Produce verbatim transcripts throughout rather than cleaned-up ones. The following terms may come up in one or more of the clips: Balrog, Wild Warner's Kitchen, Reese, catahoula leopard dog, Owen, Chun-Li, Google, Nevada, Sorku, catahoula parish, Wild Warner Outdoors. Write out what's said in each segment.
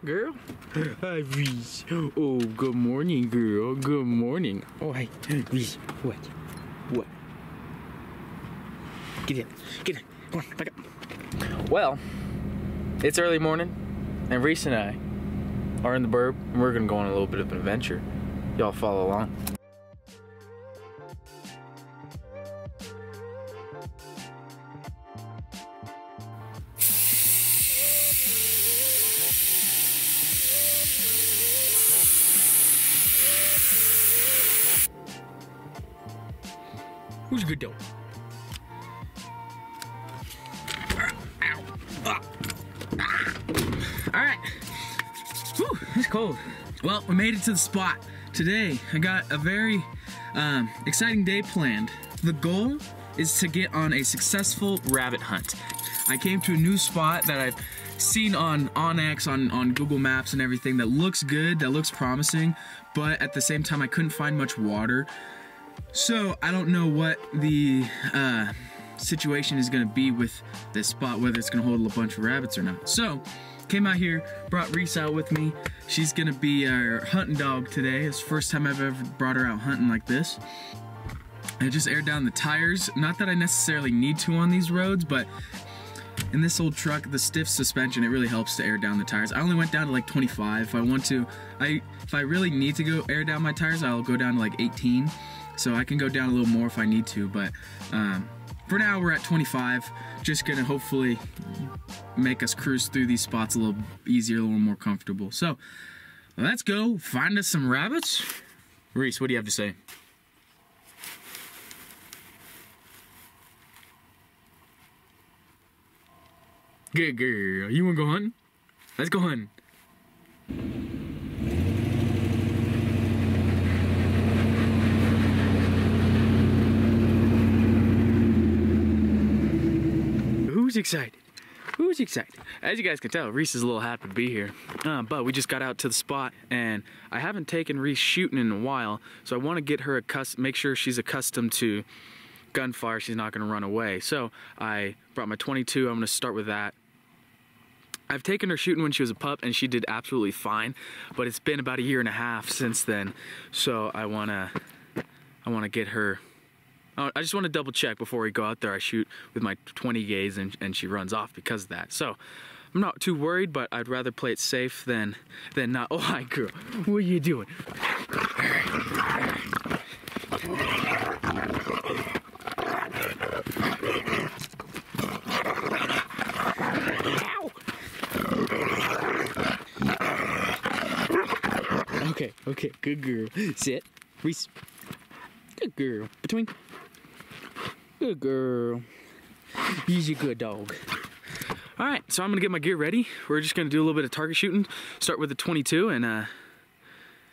Hi, girl. Hi, Reese. Oh, good morning, girl. Good morning. Oh, hi, Reese. What? What? Get in. Get in. Come on, back up. Well, it's early morning, and Reese and I are in the burb, and we're gonna go on a little bit of an adventure. Y'all follow along. Who's a good dog? Alright. Whew, it's cold. Well, we made it to the spot. Today, I got a very um, exciting day planned. The goal is to get on a successful rabbit hunt. I came to a new spot that I've seen on Onyx, on, on Google Maps and everything that looks good, that looks promising, but at the same time, I couldn't find much water. So I don't know what the uh, situation is gonna be with this spot, whether it's gonna hold a bunch of rabbits or not. So, came out here, brought Reese out with me. She's gonna be our hunting dog today. It's the first time I've ever brought her out hunting like this. I just aired down the tires. Not that I necessarily need to on these roads, but in this old truck, the stiff suspension, it really helps to air down the tires. I only went down to like twenty-five if I want to. I, if I really need to go air down my tires, I'll go down to like eighteen. So I can go down a little more if I need to, but um, for now we're at twenty-five. Just gonna hopefully make us cruise through these spots a little easier, a little more comfortable. So let's go find us some rabbits. Reese, what do you have to say? Good girl, you wanna go hunting? Let's go hunting. Who's excited? Who's excited? As you guys can tell, Reese is a little happy to be here. Uh, but we just got out to the spot, and I haven't taken Reese shooting in a while, so I want to get her accust- make sure she's accustomed to gunfire. She's not going to run away. So I brought my twenty-two. I'm going to start with that. I've taken her shooting when she was a pup, and she did absolutely fine. But it's been about a year and a half since then, so I want to, I want to get her. I just want to double check before we go out there. I shoot with my twenty gaze and, and she runs off because of that. So I'm not too worried, but I'd rather play it safe than than not. Oh, hi, girl. What are you doing? Ow. Okay, okay, good girl. Sit. Reese. Good girl. Between. Good girl. He's a good dog. All right, so I'm gonna get my gear ready. We're just gonna do a little bit of target shooting. Start with the twenty-two, and uh,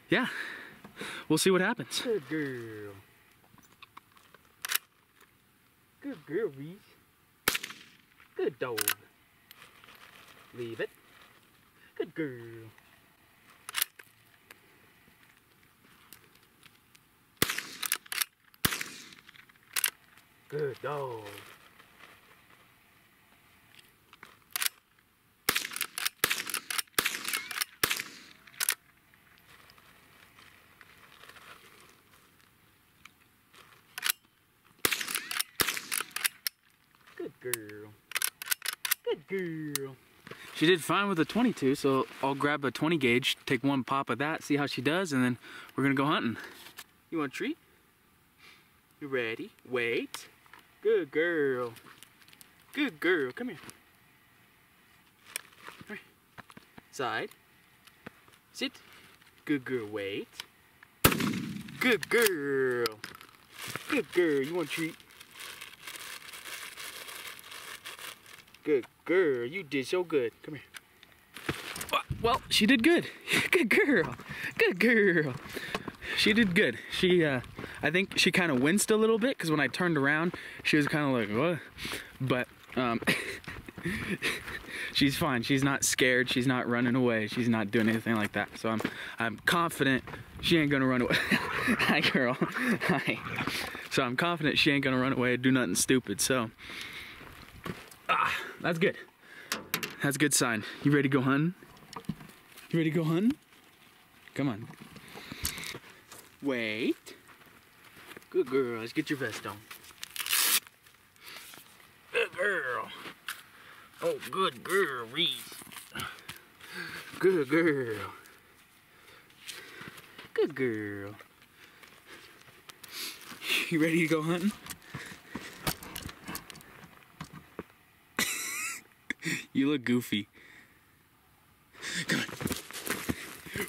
yeah, we'll see what happens. Good girl. Good girl, Reese. Good dog. Leave it. Good girl. Good dog. Good girl. Good girl. She did fine with a twenty-two, so I'll grab a twenty gauge, take one pop of that, see how she does, and then we're gonna go hunting. You want a treat? You ready? Wait. Good girl. Good girl. Come here. All right. Side. Sit. Good girl. Wait. Good girl. Good girl. You want a treat? Good girl. You did so good. Come here. Well, she did good. Good girl. Good girl. She did good. She, uh, I think she kind of winced a little bit because when I turned around, she was kind of like, what? But um, she's fine. She's not scared. She's not running away. She's not doing anything like that. So I'm, I'm confident she ain't gonna run away. Hi, girl. Hi. So I'm confident she ain't gonna run away. Do nothing stupid. So ah, that's good. That's a good sign. You ready to go hunting? You ready to go hunting? Come on. Wait. Good girl. Let's get your vest on. Good girl. Oh, good girl, Reese. Good girl. Good girl. You ready to go hunting? You look goofy. Come on.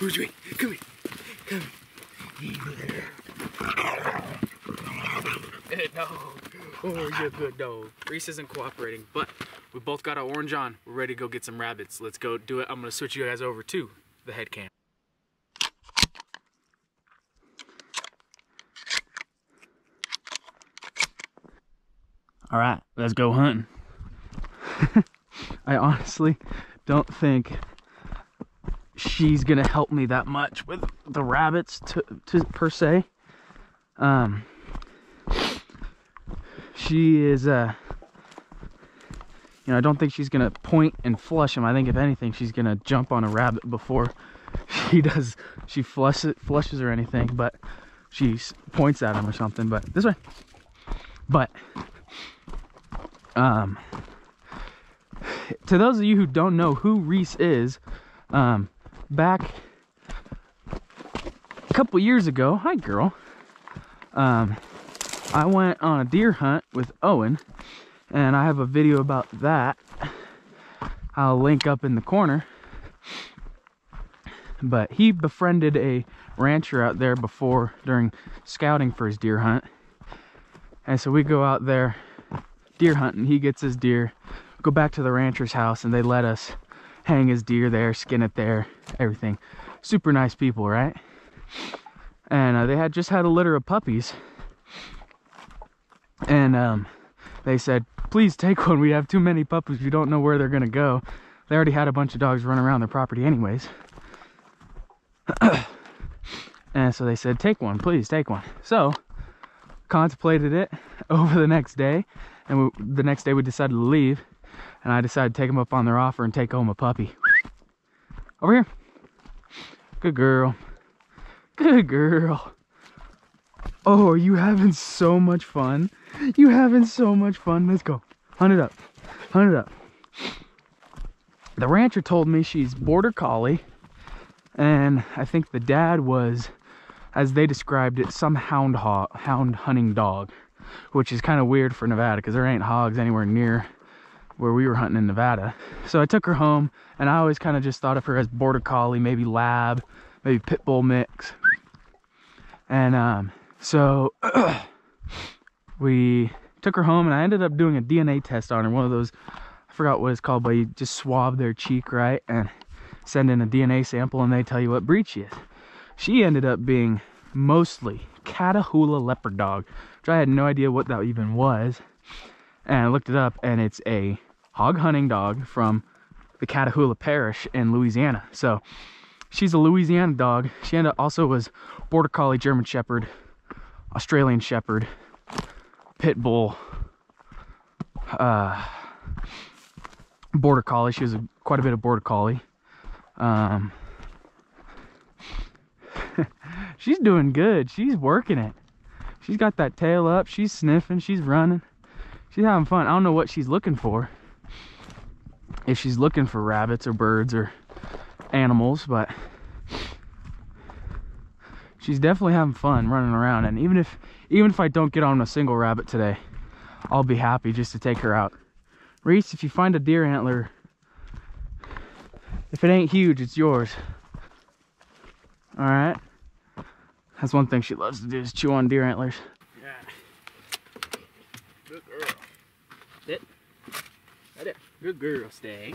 Who's ready? Come here. Come here. Good dog. Oh, you're a good dog. Reese isn't cooperating, but we both got our orange on. We're ready to go get some rabbits. Let's go do it. I'm going to switch you guys over to the head cam. All right, let's go hunting. I honestly don't think she's gonna help me that much with the rabbits to, to per se. Um, she is, uh, you know, I don't think she's gonna point and flush them. I think if anything, she's gonna jump on a rabbit before she does. She flush it, flushes or anything, but she points at him or something. But this way, but. Um, to those of you who don't know who Reese is, um, back a couple years ago, hi girl, um, I went on a deer hunt with Owen, and I have a video about that. I'll link up in the corner, but he befriended a rancher out there before, during scouting for his deer hunt, and so we go out there deer hunting. He gets his deer, go back to the rancher's house, and they let us hang his deer there, skin it there, everything. Super nice people, right? And uh, they had just had a litter of puppies, and um, they said, please take one, we have too many puppies, we don't know where they're gonna go. They already had a bunch of dogs running around their property anyways. And so they said, take one, please, take one. So contemplated it over the next day, and we, the next day we decided to leave, and I decided to take them up on their offer and take home a puppy. Over here. Good girl. Good girl. Oh, are you having so much fun? You having so much fun? Let's go. Hunt it up. Hunt it up. The rancher told me she's border collie, and I think the dad was, as they described it, some hound ho hound hunting dog, which is kind of weird for Nevada because there ain't hogs anywhere near where we were hunting in Nevada. So I took her home, and I always kind of just thought of her as border collie, maybe lab, maybe pit bull mix. And um, so we took her home, and I ended up doing a D N A test on her. One of those, I forgot what it's called, but you just swab their cheek, right, and send in a D N A sample, and they tell you what breed she is. She ended up being mostly catahoula leopard dog, which I had no idea what that even was, and I looked it up, and it's a hog hunting dog from the Catahoula Parish in Louisiana. So she's a Louisiana dog. She ended up also was border collie, German shepherd, Australian shepherd, pit bull, uh, border collie. She was a, quite a bit of border collie. Um, She's doing good. She's working it. She's got that tail up. She's sniffing. She's running. She's having fun. I don't know what she's looking for, if she's looking for rabbits or birds or animals, but she's definitely having fun running around. And even if even if I don't get on a single rabbit today, I'll be happy just to take her out. Reese, if you find a deer antler, if it ain't huge, it's yours. All right. That's one thing she loves to do, is chew on deer antlers. Yeah. Good girl. Sit. Right there. Good girl, stay.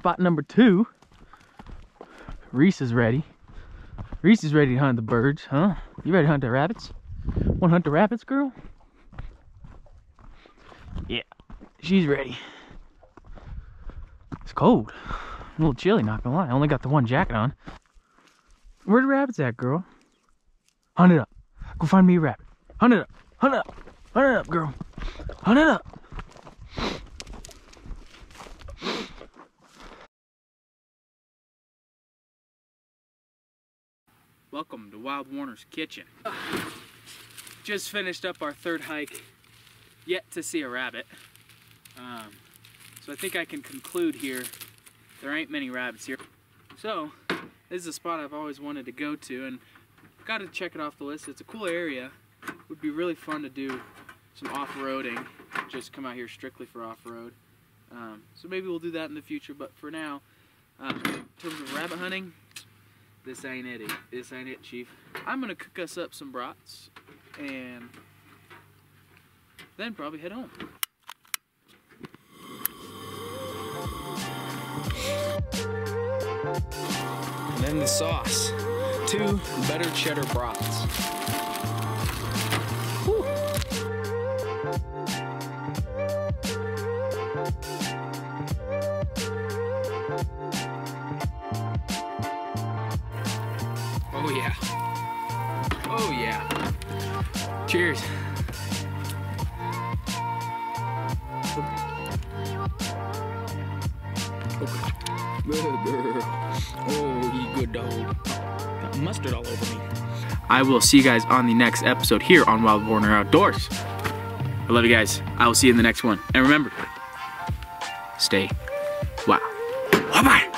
spot number two. Reese is ready. Reese is ready to hunt the birds, huh? You ready to hunt the rabbits? Want to hunt the rabbits, girl? Yeah, she's ready. It's cold. A little chilly, not gonna lie. I only got the one jacket on. Where the rabbits at, girl? Hunt it up. Go find me a rabbit. Hunt it up. Hunt it up. Hunt it up, girl. Hunt it up. Welcome to Wild Warner's Kitchen. Just finished up our third hike, yet to see a rabbit. Um, so I think I can conclude here, there ain't many rabbits here. So, this is a spot I've always wanted to go to, and I've got to check it off the list. It's a cool area. It would be really fun to do some off-roading, just come out here strictly for off-road. Um, so maybe we'll do that in the future, but for now, uh, in terms of rabbit hunting, this ain't it, this ain't it, Chief. I'm gonna cook us up some brats and then probably head home. And then the sauce. Two better cheddar brats. Whew. Oh yeah, oh yeah, cheers. Oh, you good dog. Got mustard all over me. I will see you guys on the next episode here on Wild Warner Outdoors. I love you guys. I will see you in the next one. And remember, stay wild. Bye-bye.